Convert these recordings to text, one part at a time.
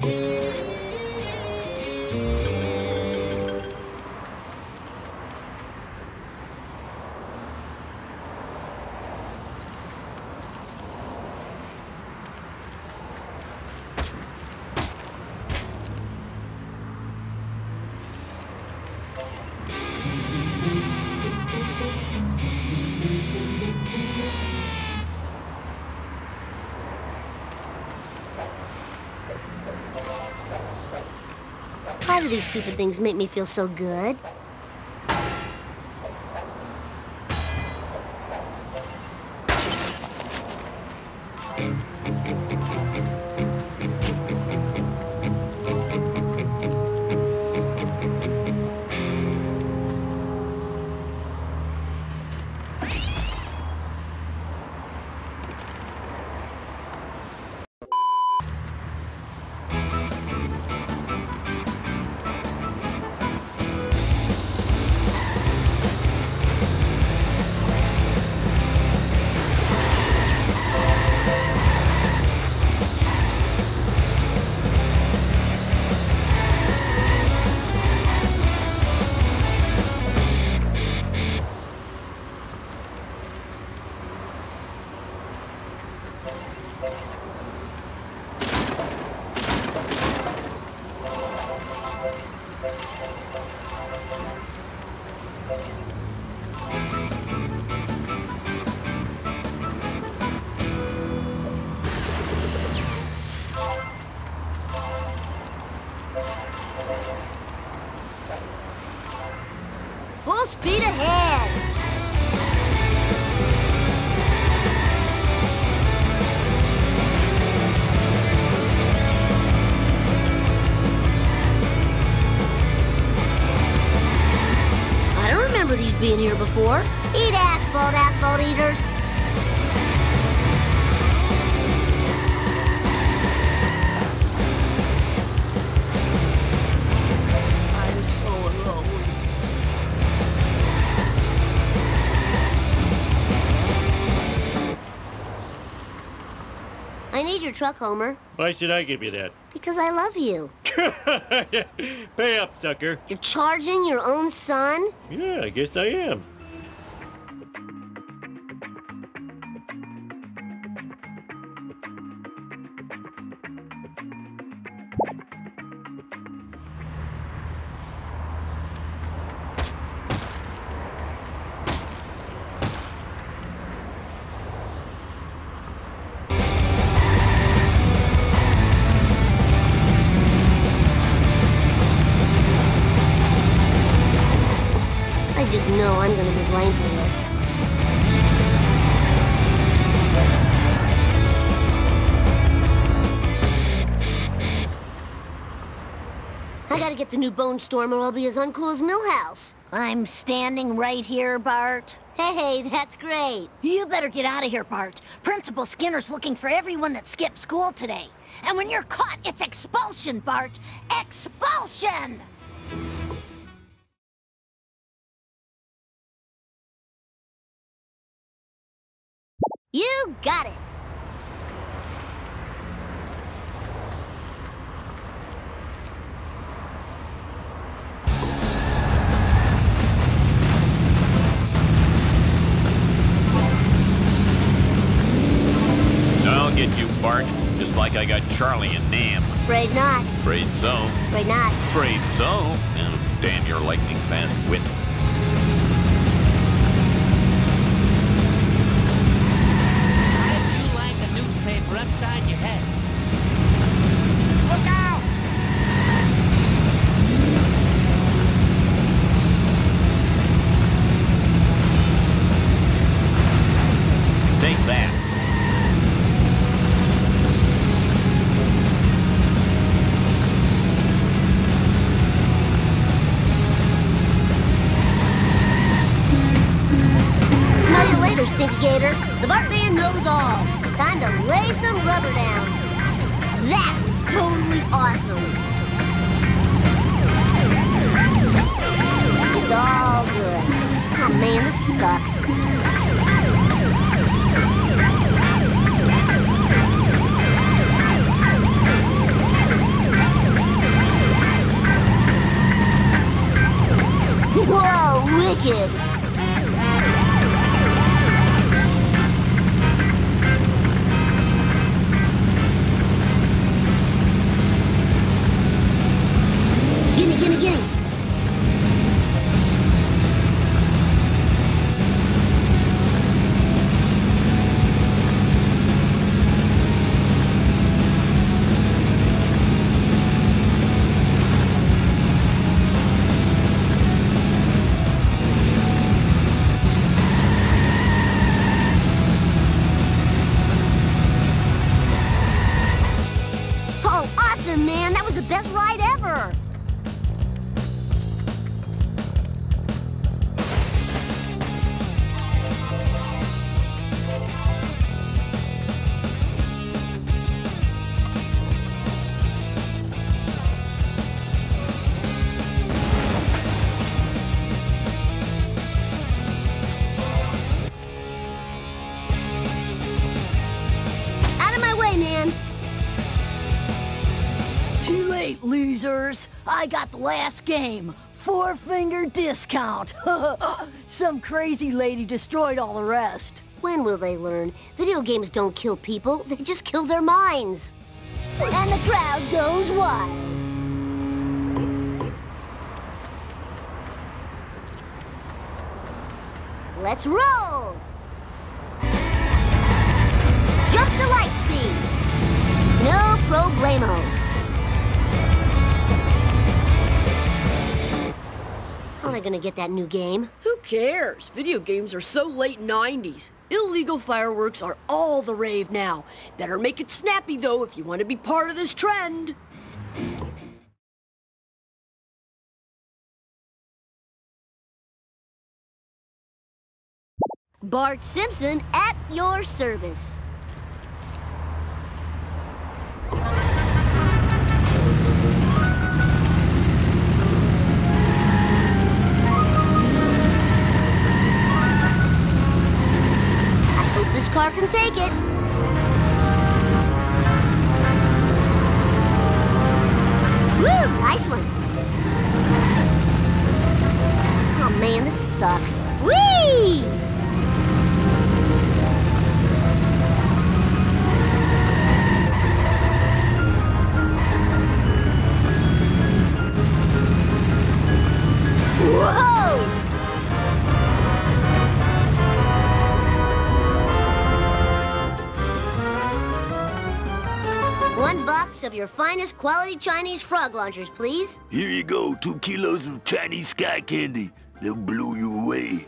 Why do these stupid things make me feel so good? Been here before. Eat asphalt eaters. I'm so alone. I need your truck, Homer. Why should I give you that? Because I love you. Pay up, sucker. You're charging your own son? Yeah, I guess I am. No, I'm gonna be blamed for this. I gotta get the new Bonestormer or I'll be as uncool as Millhouse. I'm standing right here, Bart. Hey, that's great. You better get out of here, Bart. Principal Skinner's looking for everyone that skipped school today. And when you're caught, it's expulsion, Bart. Expulsion! You got it! I'll get you, Bart. Just like I got Charlie and Nam. Afraid not. Afraid so. Afraid not. Afraid so. Oh, damn your lightning fast wit. Upside your head. Look out! Take that. Smell you later, Stinky Gator. The Bart Man knows all. Time to lay some rubber down. That was totally awesome. It's all good. Oh man, this sucks. my kid. Gimme, gimme, gimme. Man, that was the best ride ever. Out of my way, man. Too late, losers. I got the last game. 4-finger discount. Some crazy lady destroyed all the rest. When will they learn? Video games don't kill people. They just kill their minds. And the crowd goes wild. Let's roll. Jump to light speed. No problemo. How am I gonna get that new game? Who cares? Video games are so late 90s. Illegal fireworks are all the rave now. Better make it snappy, though, if you want to be part of this trend. Bart Simpson at your service. Car can take it. Woo! Nice one. Oh man, this sucks. Whee! Whoa! $1 of your finest quality Chinese frog launchers, please. Here you go, 2 kilos of Chinese sky candy. They'll blow you away.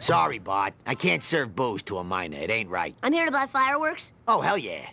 Sorry, Bart. I can't serve booze to a minor. It ain't right. I'm here to buy fireworks. Oh, hell yeah.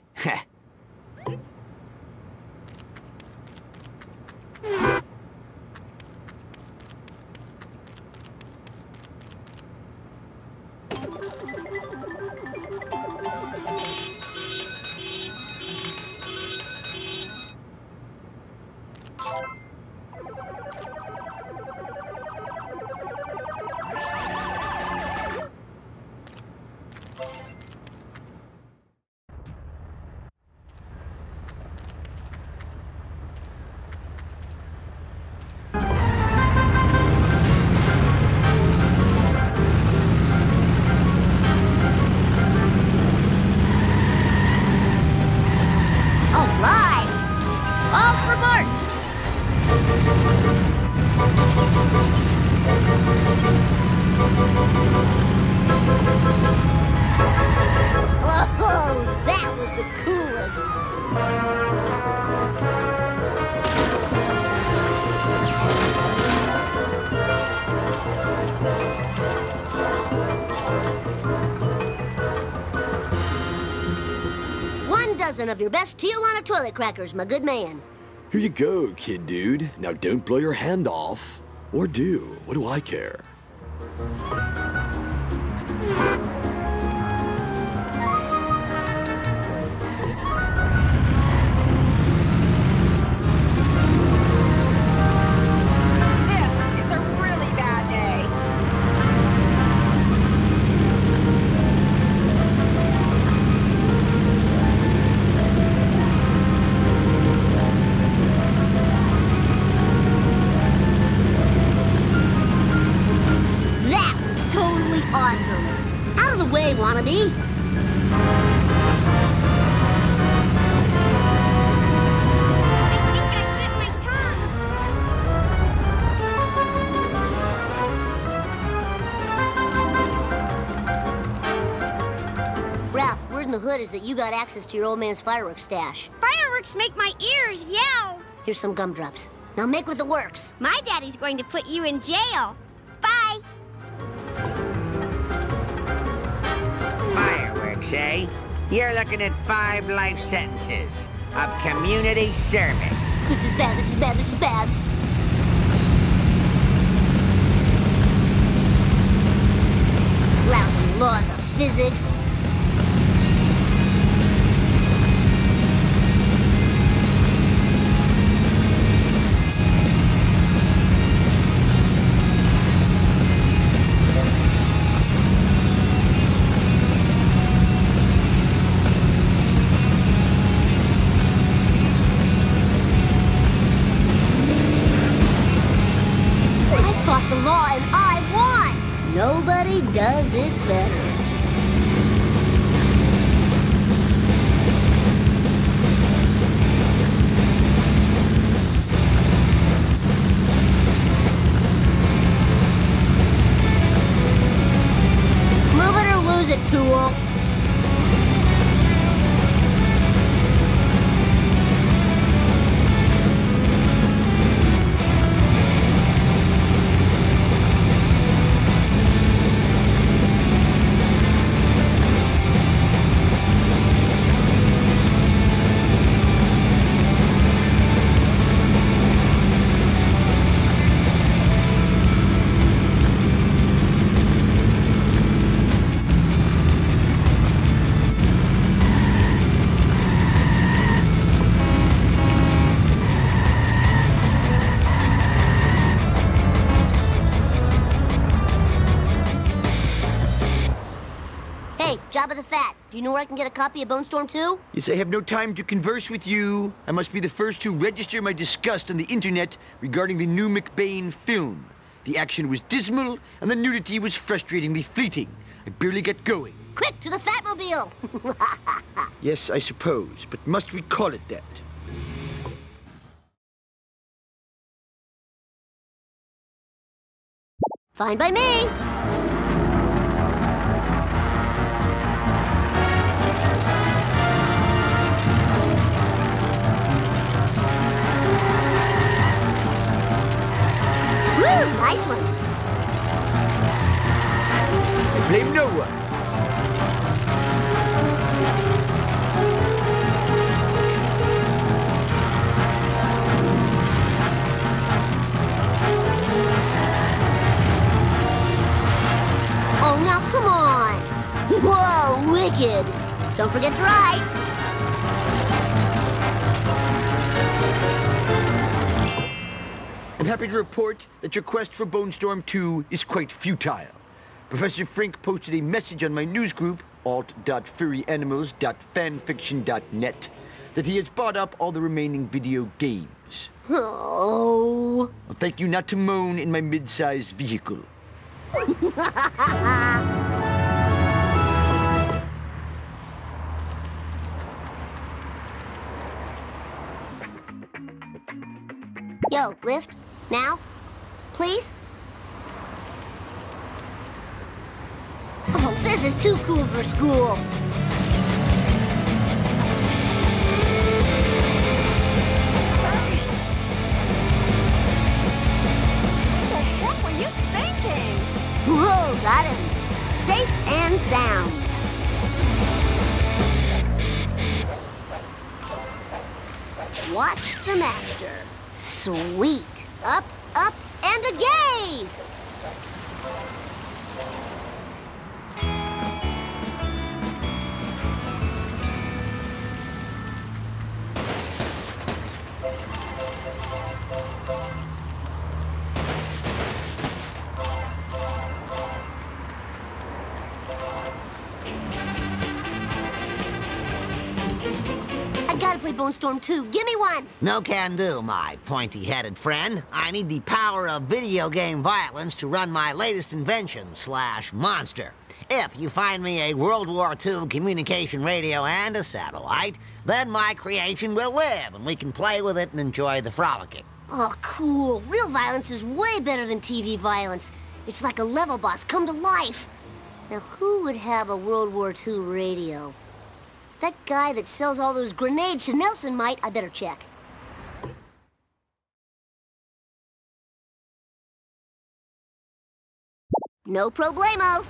Of your best Tijuana toilet crackers, my good man. Here you go, kid dude. Now don't blow your hand off. Or do. What do I care? way, wannabe. The hood is that you got access to your old man's fireworks stash. Fireworks make my ears yell. Here's some gumdrops. Now make with the works. My daddy's going to put you in jail. Bye. Fireworks, eh? You're looking at 5 life sentences of community service. This is bad, this is bad, this is bad. Lousy laws of physics. Does it better. Move it or lose it, tool. Jabba the Fat, do you know where I can get a copy of Bonestorm 2? Yes, I have no time to converse with you. I must be the first to register my disgust on the internet regarding the new McBain film. The action was dismal, and the nudity was frustratingly fleeting. I barely got going. Quick, to the Fatmobile! Yes, I suppose, but must we call it that? Fine by me! Nice one. I blame no one. Oh, now come on. Whoa, wicked. Don't forget to ride. I'm happy to report that your quest for Bonestorm 2 is quite futile. Professor Frink posted a message on my news group, alt.furryanimals.fanfiction.net, that he has bought up all the remaining video games. Oh. I'll thank you not to moan in my mid-sized vehicle. Yo, lift. Now, please? Oh, this is too cool for school. What were you thinking? Whoa, got him. Safe and sound. Watch the master. Sweet. Up, up, and again! Bonestorm 2, give me one! No can do, my pointy-headed friend. I need the power of video game violence to run my latest invention/monster. If you find me a World War II communication radio and a satellite, then my creation will live, and we can play with it and enjoy the frolicking. Oh, cool. Real violence is way better than TV violence. It's like a level boss come to life. Now, who would have a World War II radio? That guy that sells all those grenades to Nelson might. I better check. No problemo.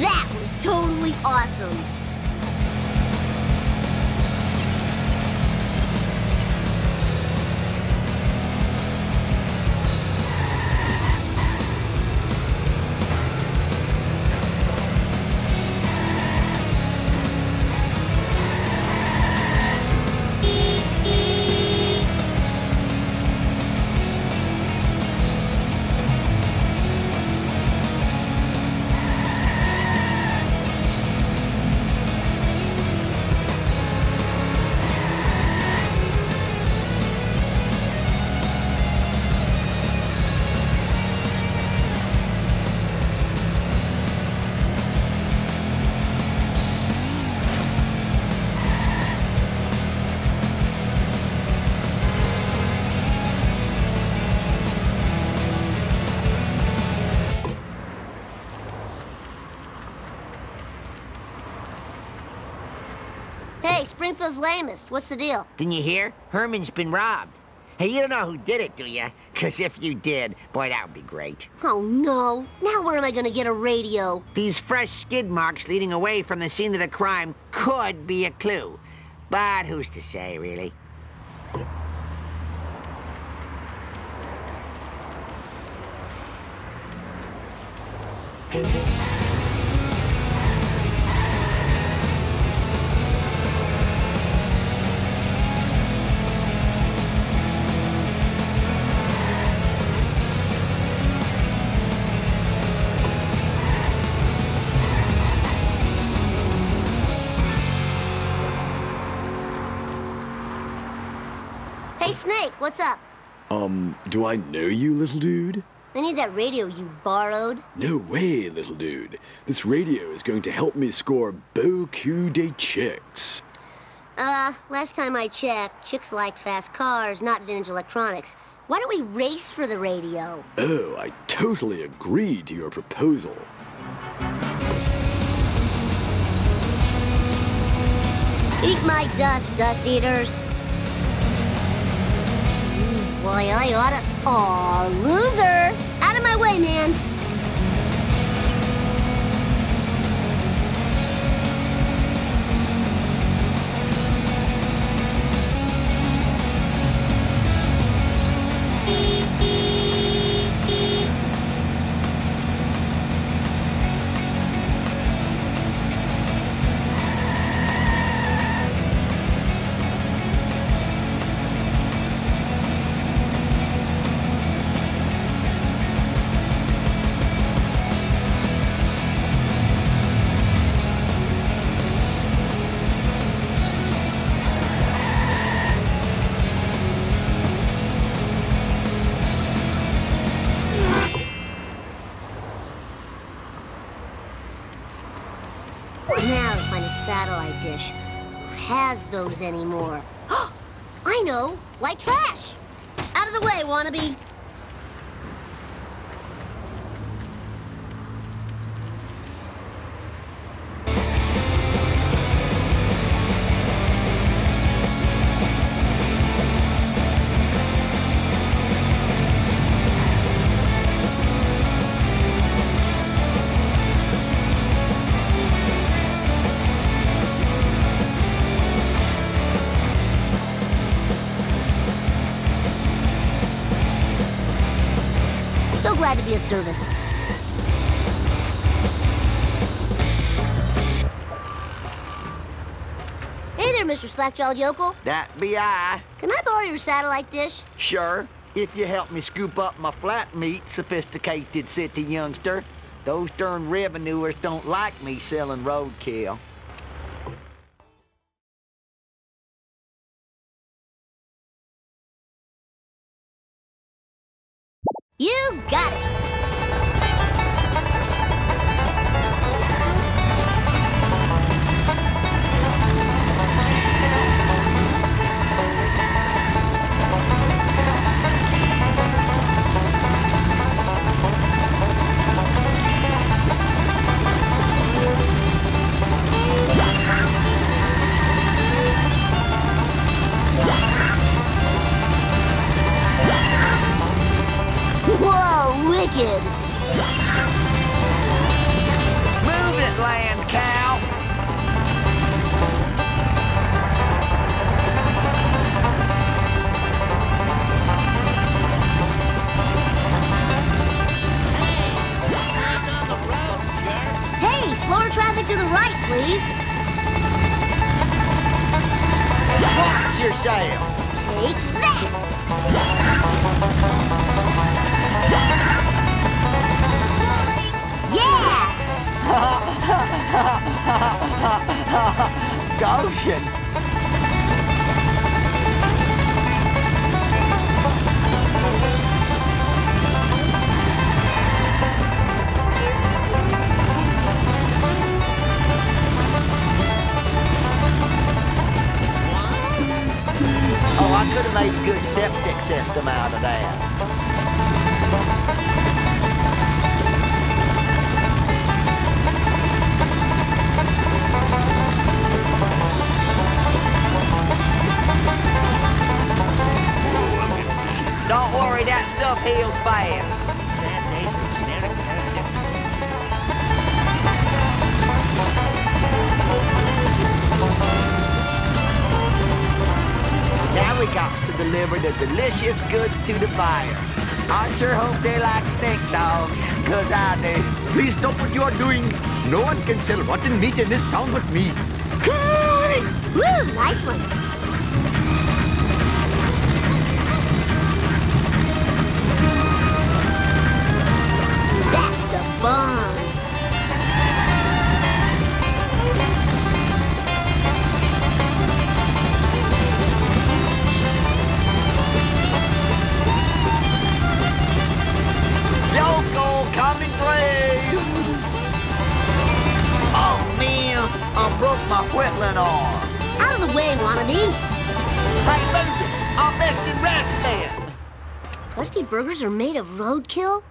That was totally awesome. Springfield's lamest. What's the deal? Didn't you hear? Herman's been robbed. Hey, you don't know who did it, do you? Because if you did, boy, that would be great. Oh, no. Now where am I going to get a radio? These fresh skid marks leading away from the scene of the crime could be a clue. But who's to say, really? Snake, what's up? Do I know you, little dude? I need that radio you borrowed. No way, little dude. This radio is going to help me score beaucoup de chicks. Last time I checked, chicks like fast cars, not vintage electronics. Why don't we race for the radio? Oh, I totally agree to your proposal. Eat my dust, dust eaters. Why, I oughta... Aw, loser! Out of my way, man! Satellite dish. Who has those anymore? I know! White trash! Out of the way, wannabe! Glad to be of service. Hey there, Mr. Slackjawed Yokel. That be I. Can I borrow your satellite dish? Sure, if you help me scoop up my flat meat, sophisticated city youngster. Those darn revenuers don't like me selling roadkill. You got it! Wicked. Move it, land cow. Hey, slower traffic to the right, please. Watch yourself. Take that. Goshen! Oh, I could have made a good septic system out of that. Don't worry, that stuff heals fast. Now we got to deliver the delicious goods to the buyer. I sure hope they like snake dogs, cause I do. Please stop what you are doing. No one can sell rotten meat in this town but me. Cool! Woo, nice one. Fun. Local coming through. Oh man, I broke my whittling arm. Out of the way, wannabe. Hey, move it. I'm missing wrestling. Krusty burgers are made of roadkill?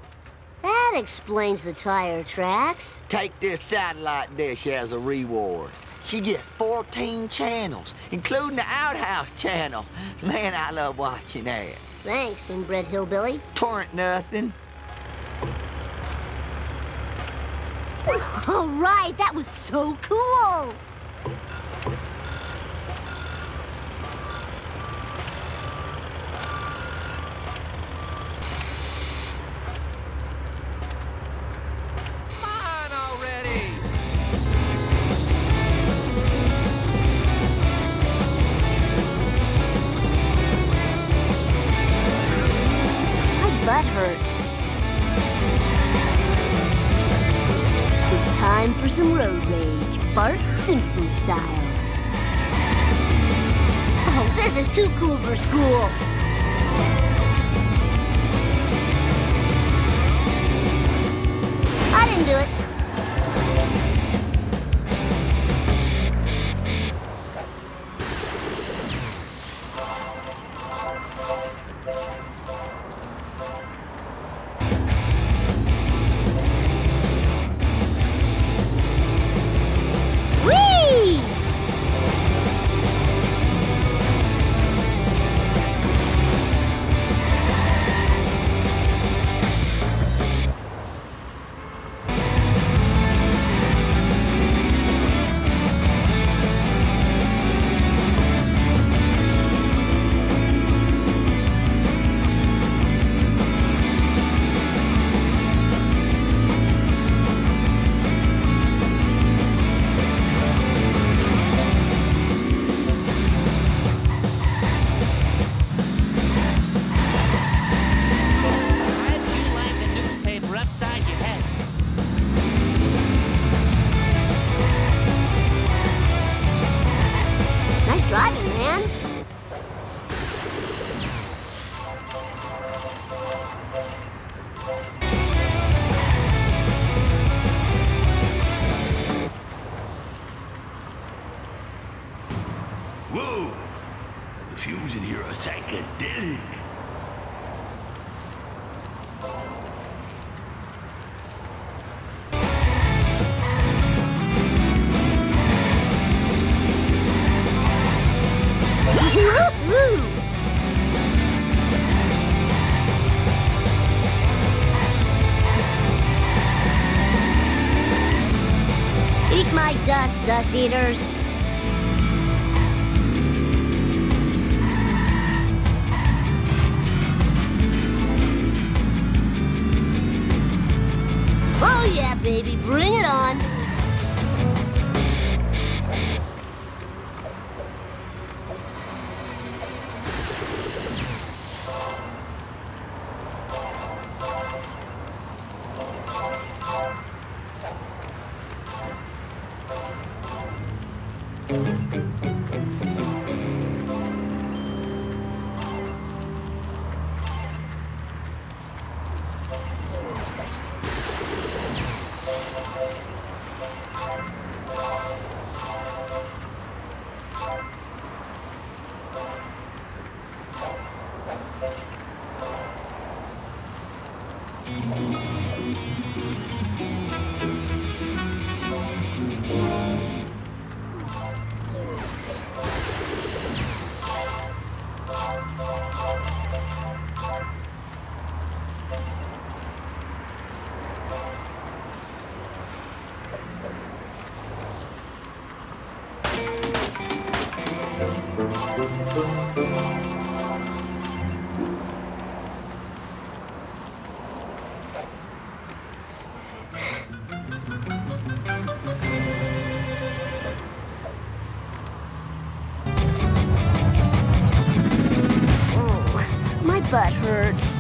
That explains the tire tracks. Take this satellite dish as a reward. She gets 14 channels, including the outhouse channel. Man, I love watching that. Thanks, inbred hillbilly. Torrent nothing. All right, that was so cool. That hurts. It's time for some road rage, Bart Simpson style. Oh, this is too cool for school. I didn't do it. Whoa! The fumes in here are psychedelic. Eat my dust, dust eaters. Oh yeah, baby, bring it on. Butt hurts.